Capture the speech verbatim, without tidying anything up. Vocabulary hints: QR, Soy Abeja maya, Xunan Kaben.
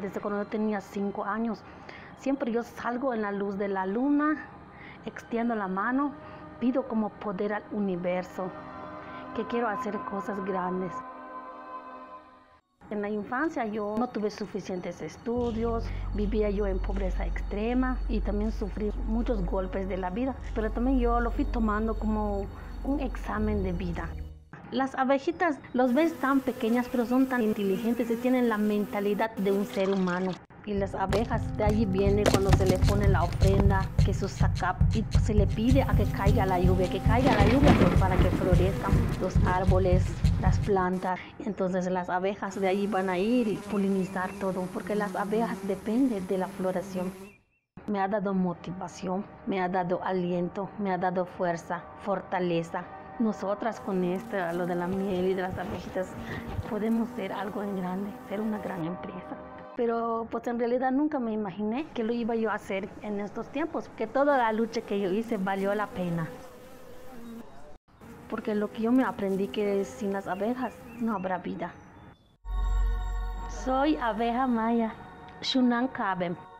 Desde cuando yo tenía cinco años, siempre yo salgo en la luz de la luna, extiendo la mano, pido como poder al universo, que quiero hacer cosas grandes. En la infancia yo no tuve suficientes estudios, vivía yo en pobreza extrema y también sufrí muchos golpes de la vida, pero también yo lo fui tomando como un examen de vida. Las abejitas los ves tan pequeñas, pero son tan inteligentes y tienen la mentalidad de un ser humano. Y las abejas, de allí viene cuando se le pone la ofrenda, que se saca y se le pide a que caiga la lluvia, que caiga la lluvia para que florezcan los árboles, las plantas. Entonces las abejas de allí van a ir y polinizar todo, porque las abejas dependen de la floración. Me ha dado motivación, me ha dado aliento, me ha dado fuerza, fortaleza. Nosotras con esto, lo de la miel y de las abejitas, podemos ser algo en grande, ser una gran empresa. Pero pues en realidad nunca me imaginé que lo iba yo a hacer en estos tiempos, que toda la lucha que yo hice valió la pena. Porque lo que yo me aprendí que sin las abejas no habrá vida. Soy abeja maya, Xunan Kaben.